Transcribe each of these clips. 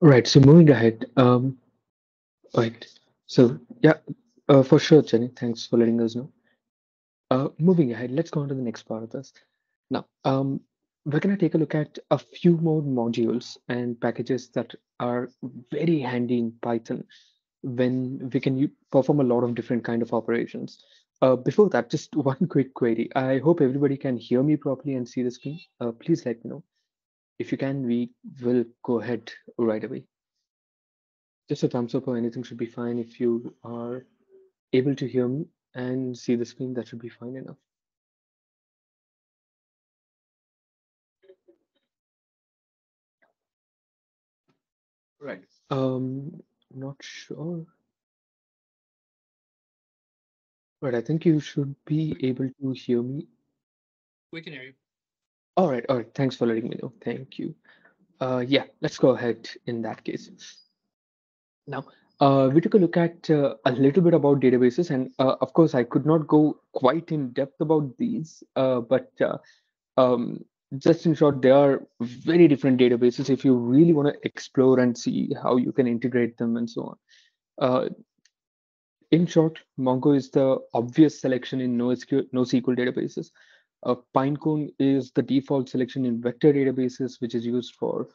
Right. So moving ahead. Right. So yeah, for sure, Jenny. Thanks for letting us know. Moving ahead, let's go on to the next part of this. Now, we're going to take a look at a few more modules and packages that are very handy in Python when we can perform a lot of different kind of operations. Before that, just one quick query. I hope everybody can hear me properly and see the screen. Please let me know. If you can, we will go ahead right away. Just a thumbs up or anything should be fine. If you are able to hear me and see the screen, that should be fine enough. Right. Not sure. But I think you should be able to hear me. We can hear you. All right. All right. Thanks for letting me know. Thank you. Yeah, let's go ahead in that case. Now, we took a look at a little bit about databases. And of course, I could not go quite in depth about these, but just in short, there are very different databases if you really want to explore and see how you can integrate them and so on. In short, Mongo is the obvious selection in NoSQL databases. Pinecone is the default selection in vector databases, which is used for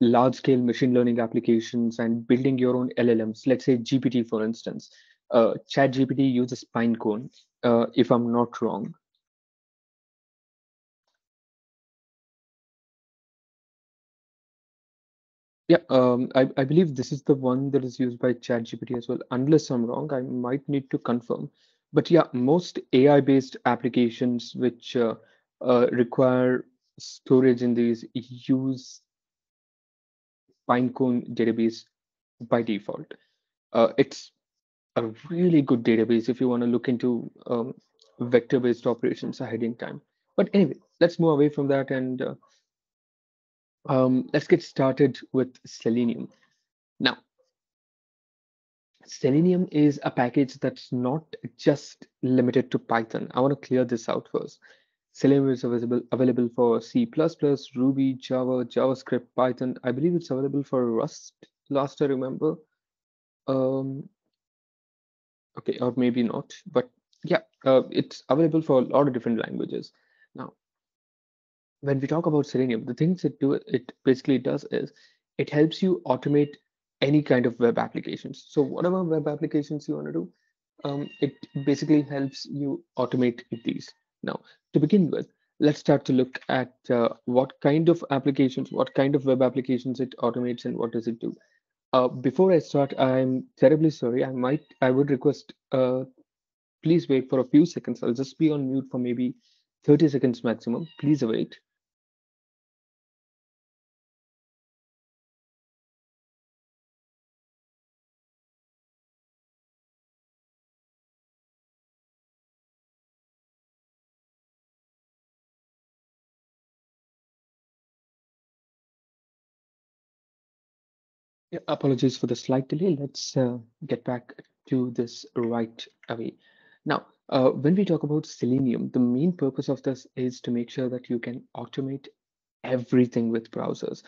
large-scale machine learning applications and building your own LLMs. Let's say GPT, for instance. ChatGPT uses Pinecone, if I'm not wrong. Yeah, I believe this is the one that is used by ChatGPT as well. Unless I'm wrong, I might need to confirm. But yeah, most AI-based applications which require storage in these use Pinecone database by default. It's a really good database if you want to look into vector-based operations ahead in time. But anyway, let's move away from that and let's get started with Selenium. Now, Selenium is a package that's not just limited to Python. I want to clear this out first. Selenium is available for C++, Ruby, Java, JavaScript, Python. I believe it's available for Rust, last I remember. Okay, or maybe not, but yeah, it's available for a lot of different languages. Now, when we talk about Selenium, the things it basically does is it helps you automate any kind of web applications. So whatever web applications you want to do, it basically helps you automate these. Now, to begin with, let's start to look at what kind of applications, what kind of web applications it automates and what does it do. Before I start, I'm terribly sorry. I would request, please wait for a few seconds. I'll just be on mute for maybe 30 seconds maximum. Please wait. Yeah, apologies for the slight delay. Let's get back to this right away. Now, when we talk about Selenium, the main purpose of this is to make sure that you can automate everything with browsers.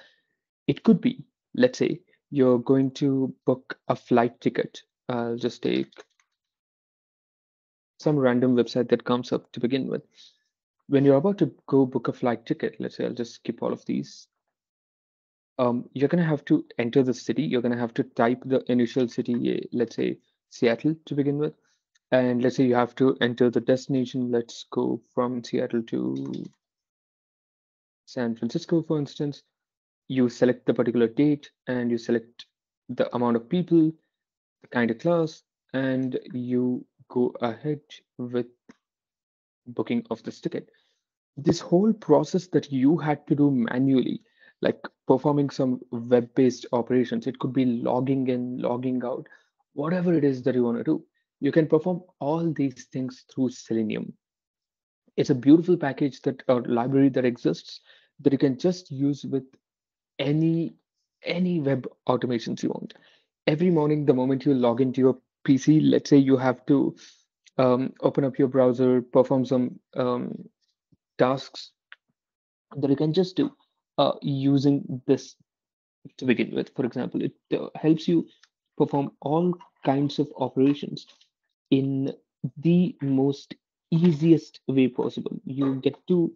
It could be, let's say, you're going to book a flight ticket. I'll just take some random website that comes up to begin with. When you're about to go book a flight ticket, let's say I'll just skip all of these. You're going to have to enter the city. You're going to have to type the initial city, let's say Seattle to begin with. And let's say you have to enter the destination. Let's go from Seattle to San Francisco, for instance. You select the particular date and you select the amount of people, the kind of class, and you go ahead with booking of this ticket. This whole process that you had to do manually, like performing some web-based operations. It could be logging in, logging out, whatever it is that you want to do. You can perform all these things through Selenium. It's a beautiful package that or library that exists that you can just use with any web automations you want. Every morning, the moment you log into your PC, let's say you have to open up your browser, perform some tasks that you can just do using this to begin with. For example, it helps you perform all kinds of operations in the most easiest way possible. You get to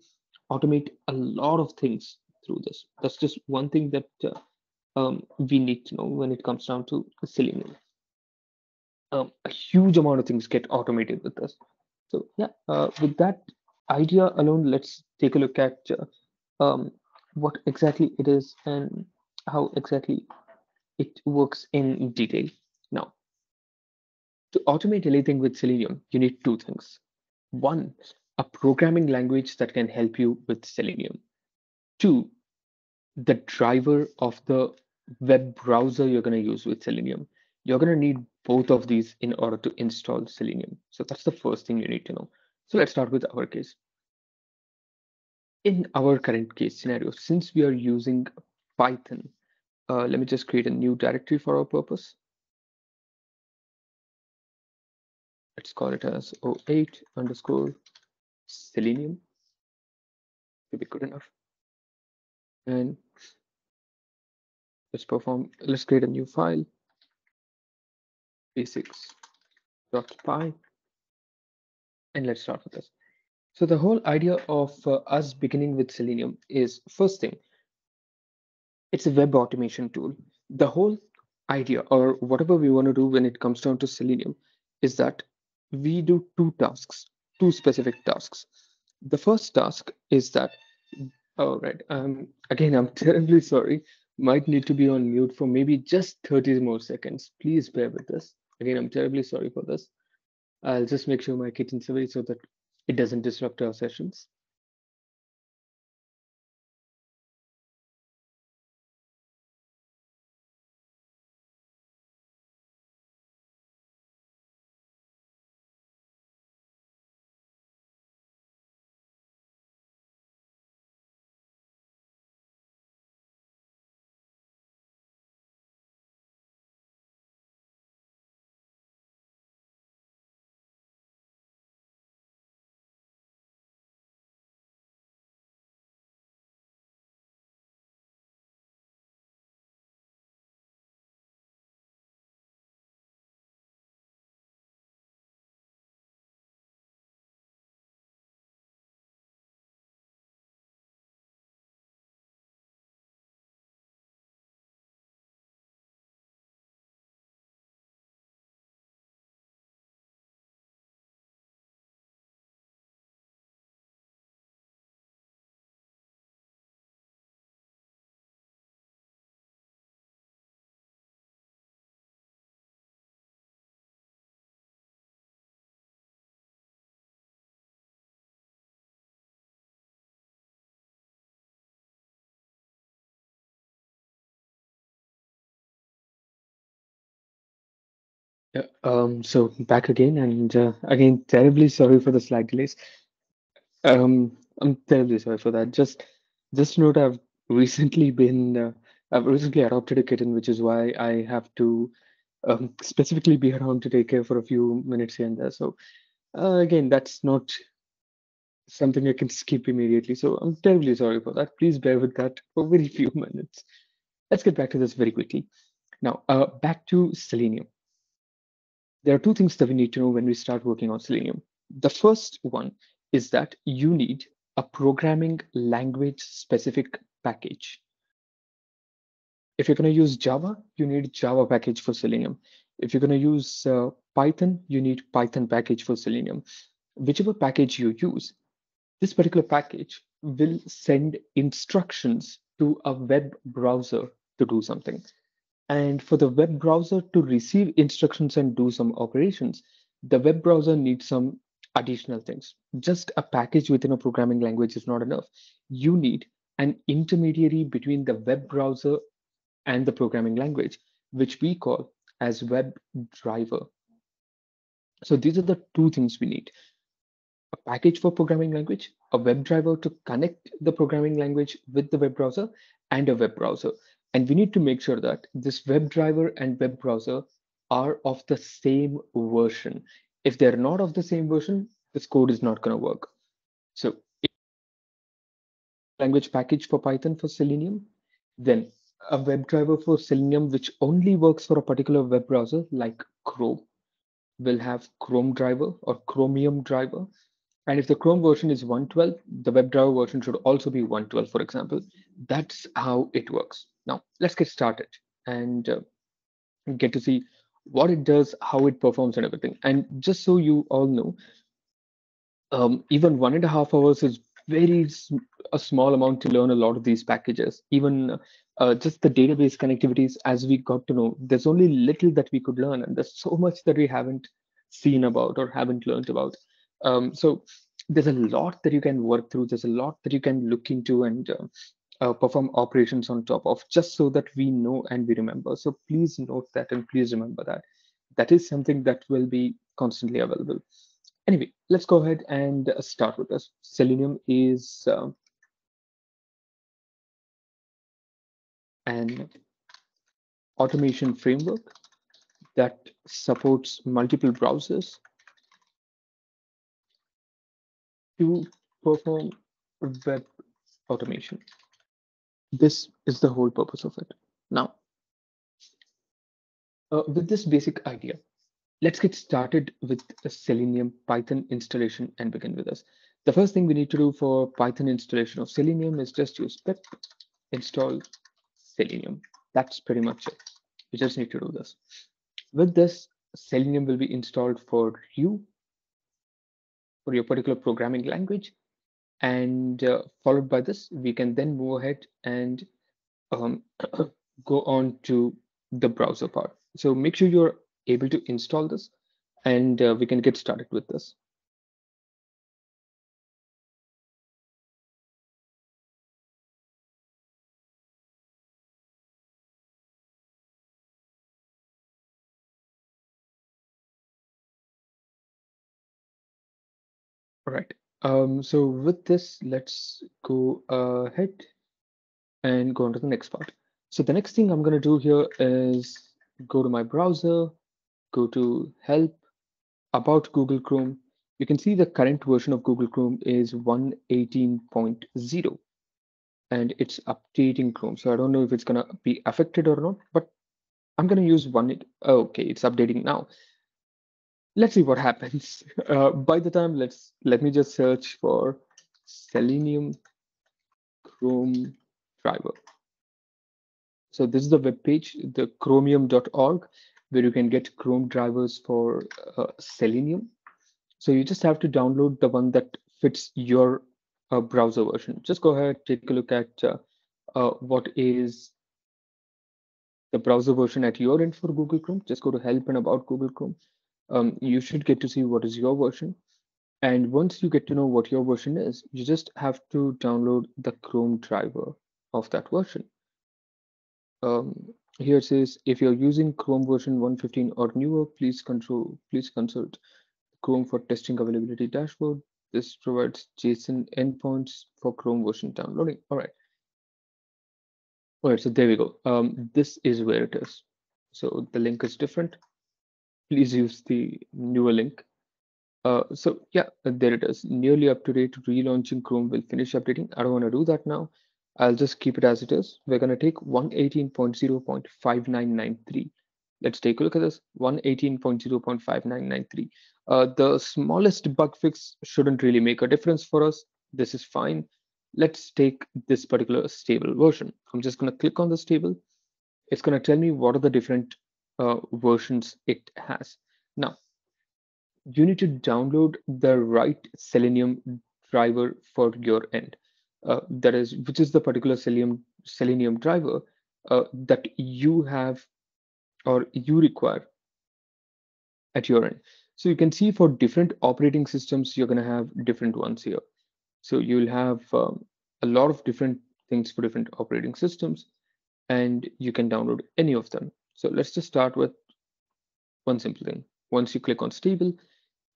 automate a lot of things through this. That's just one thing that we need to know when it comes down to Selenium. A huge amount of things get automated with this. So yeah, with that idea alone, let's take a look at what exactly it is and how exactly it works in detail. Now, to automate anything with Selenium, you need two things. One, a programming language that can help you with Selenium. Two, the driver of the web browser you're going to use with Selenium. You're going to need both of these in order to install Selenium. So that's the first thing you need to know. So let's start with our case. In our current case scenario, since we are using Python, let me just create a new directory for our purpose. Let's call it as 08_selenium. Should be good enough. And let's create a new file, basics.py, and let's start with this. So the whole idea of us beginning with Selenium is, first thing, it's a web automation tool. The whole idea, or whatever we want to do when it comes down to Selenium, is that we do two tasks, two specific tasks. The first task is that, all right, again, I'm terribly sorry, might need to be on mute for maybe just 30 more seconds. Please bear with this. Again, I'm terribly sorry for this. I'll just make sure my kitchen's away so that it doesn't disrupt our sessions. So back again, and again, terribly sorry for the slight delays. I'm terribly sorry for that. Just note, I've recently adopted a kitten, which is why I have to specifically be around to take care for a few minutes here and there. So again, that's not something I can skip immediately. So I'm terribly sorry for that. Please bear with that for very few minutes. Let's get back to this very quickly. Now, back to Selenium. There are two things that we need to know when we start working on Selenium. The first one is that you need a programming language specific package. If you're going to use Java, you need Java package for Selenium. If you're going to use Python, you need Python package for Selenium. Whichever package you use, this particular package will send instructions to a web browser to do something. And for the web browser to receive instructions and do some operations, the web browser needs some additional things. Just a package within a programming language is not enough. You need an intermediary between the web browser and the programming language, which we call as web driver. So these are the two things we need: a package for programming language, a web driver to connect the programming language with the web browser, and a web browser. And we need to make sure that this web driver and web browser are of the same version. If they're not of the same version, this code is not going to work. So language package for Python for Selenium, then a WebDriver for Selenium which only works for a particular web browser like Chrome. We'll have Chrome Driver or Chromium Driver. And if the Chrome version is 1.12, the WebDriver version should also be 1.12, for example. That's how it works. Now, let's get started and get to see what it does, how it performs and everything. And just so you all know, even 1.5 hours is very a small amount to learn a lot of these packages. Even just the database connectivities, as we got to know, there's only little that we could learn, and there's so much that we haven't seen about or haven't learned about. So there's a lot that you can work through. There's a lot that you can look into and perform operations on top of, just so that we know and we remember. So please note that and please remember that. That is something that will be constantly available. Anyway, let's go ahead and start with this. Selenium is an automation framework that supports multiple browsers to perform web automation. This is the whole purpose of it. Now, with this basic idea, let's get started with a Selenium Python installation and begin with us. The first thing we need to do for Python installation of Selenium is just use pip install Selenium. That's pretty much it. We just need to do this. With this, Selenium will be installed for you, for your particular programming language. And followed by this, we can then move ahead and go on to the browser part. So make sure you're able to install this, and we can get started with this. All right, so with this, let's go ahead and go on to the next part. So the next thing I'm gonna do here is go to my browser, go to help, about Google Chrome. You can see the current version of Google Chrome is 1.18.0 and it's updating Chrome. So I don't know if it's going to be affected or not, but I'm going to use one. Okay, it's updating now. Let's see what happens. By the time, let me just search for Selenium Chrome Driver. So this is the web page, the chromium.org, where you can get Chrome drivers for Selenium. So you just have to download the one that fits your browser version. Just go ahead, take a look at what is the browser version at your end for Google Chrome. Just go to help and about Google Chrome. You should get to see what is your version. And once you get to know what your version is, you just have to download the Chrome driver of that version. Here it says, if you're using Chrome version 1.15 or newer, please consult Chrome for testing availability dashboard. This provides JSON endpoints for Chrome version downloading. All right. All right, so there we go. This is where it is. So the link is different. Please use the newer link. So yeah, there it is. Nearly up to date, relaunching Chrome will finish updating. I don't want to do that now. I'll just keep it as it is. We're going to take 118.0.5993. Let's take a look at this, 118.0.5993. The smallest bug fix shouldn't really make a difference for us. This is fine. Let's take this particular stable version. I'm just going to click on this table. It's going to tell me what are the different versions it has. Now, you need to download the right Selenium driver for your end. That is, which is the particular Selenium driver that you have or you require at your end. So you can see for different operating systems, you're going to have different ones here. So you'll have a lot of different things for different operating systems, and you can download any of them. So let's just start with one simple thing. Once you click on stable,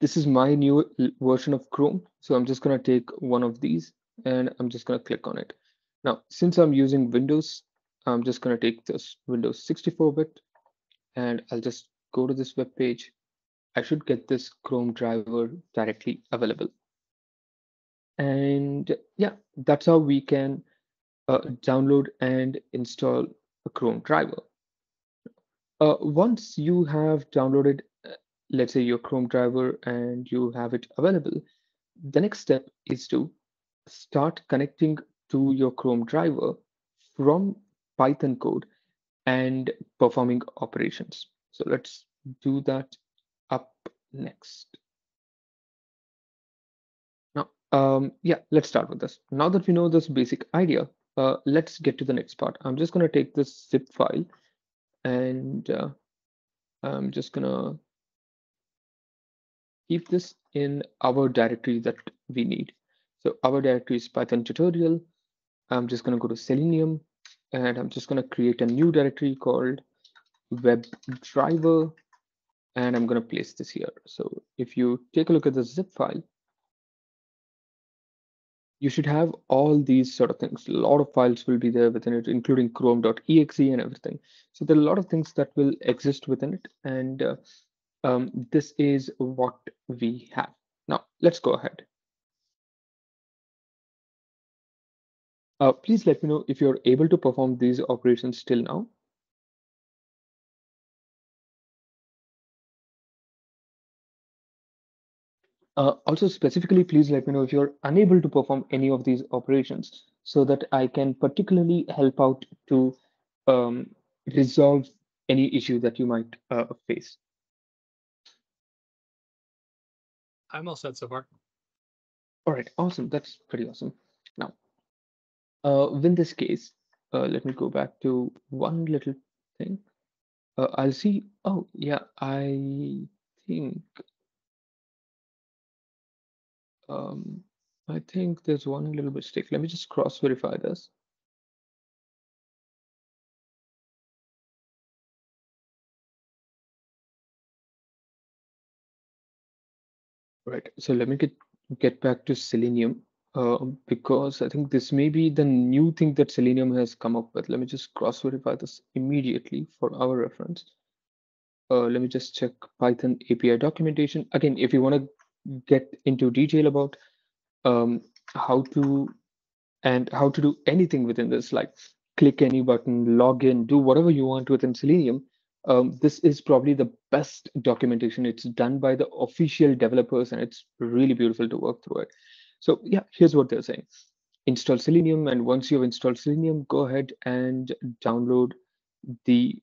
this is my new version of Chrome. So I'm just going to take one of these, and I'm just going to click on it. Now, since I'm using Windows, I'm just going to take this Windows 64-bit, and I'll just go to this web page. I should get this Chrome driver directly available. And yeah, that's how we can download and install a Chrome driver. Once you have downloaded, let's say, your Chrome driver and you have it available, the next step is to start connecting to your Chrome driver from Python code and performing operations. So let's do that up next. Now, let's start with this. Now that we know this basic idea, let's get to the next part. I'm just going to take this zip file and I'm just going to keep this in our directory that we need. So our directory is Python tutorial. I'm just going to go to Selenium and I'm just going to create a new directory called WebDriver, and I'm going to place this here. So if you take a look at the zip file, you should have all these sort of things. A lot of files will be there within it, including Chrome.exe and everything. So there are a lot of things that will exist within it. And this is what we have. Now let's go ahead. Please let me know if you're able to perform these operations till now. Also specifically, please let me know if you're unable to perform any of these operations so that I can particularly help out to resolve any issue that you might face. I'm all set so far. All right, awesome. That's pretty awesome. Now, in this case, let me go back to one little thing. I'll see. Oh, yeah, I think there's one little mistake. Let me just cross verify this. Right, so let me get back to Selenium because I think this may be the new thing that Selenium has come up with. Let me just cross verify this immediately for our reference. Let me just check Python API documentation. Again, if you want to get into detail about how to do anything within this, like click any button, log in, do whatever you want within Selenium, this is probably the best documentation. It's done by the official developers and it's really beautiful to work through it. So yeah, here's what they're saying. Install Selenium, and once you've installed Selenium, go ahead and download the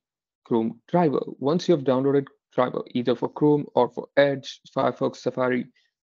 Chrome driver. Once you have downloaded driver, either for Chrome or for Edge, Firefox, Safari,